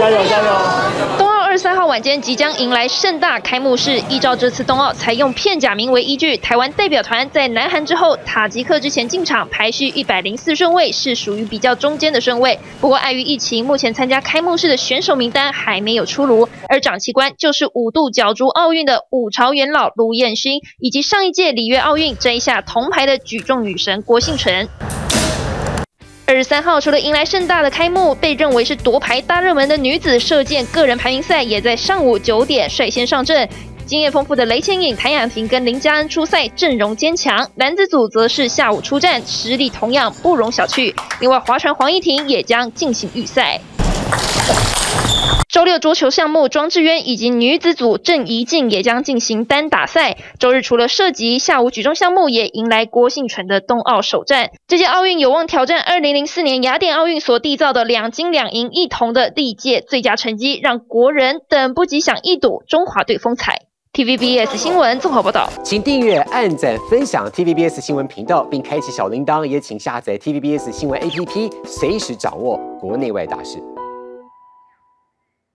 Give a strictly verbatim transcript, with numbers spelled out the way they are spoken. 加油加油！冬奥二十三号晚间即将迎来盛大开幕式。依照这次冬奥采用片假名为依据，台湾代表团在南韩之后塔吉克之前进场，排序一百零四顺位，是属于比较中间的顺位。不过碍于疫情，目前参加开幕式的选手名单还没有出炉，而掌旗官就是五度角逐奥运的五朝元老卢彦勋，以及上一届里约奥运摘下铜牌的举重女神郭婞淳。 二十三号，除了迎来盛大的开幕，被认为是夺牌大热门的女子射箭个人排名赛也在上午九点率先上阵。经验丰富的雷千颖、谭雅婷跟林佳恩出赛，阵容坚强。男子组则是下午出战，实力同样不容小觑。另外，划船黄怡婷也将进行预赛。 周六桌球项目，庄智渊以及女子组郑怡静也将进行单打赛。周日除了射击，下午举重项目也迎来郭婞淳的冬奥首战。这届奥运有望挑战二零零四年雅典奥运所缔造的两金两银一铜的历届最佳成绩，让国人等不及想一睹中华队风采。 T V B S 新闻综合报道，请订阅、按赞、分享 T V B S 新闻频道，并开启小铃铛，也请下载 T V B S 新闻 A P P， 随时掌握国内外大事。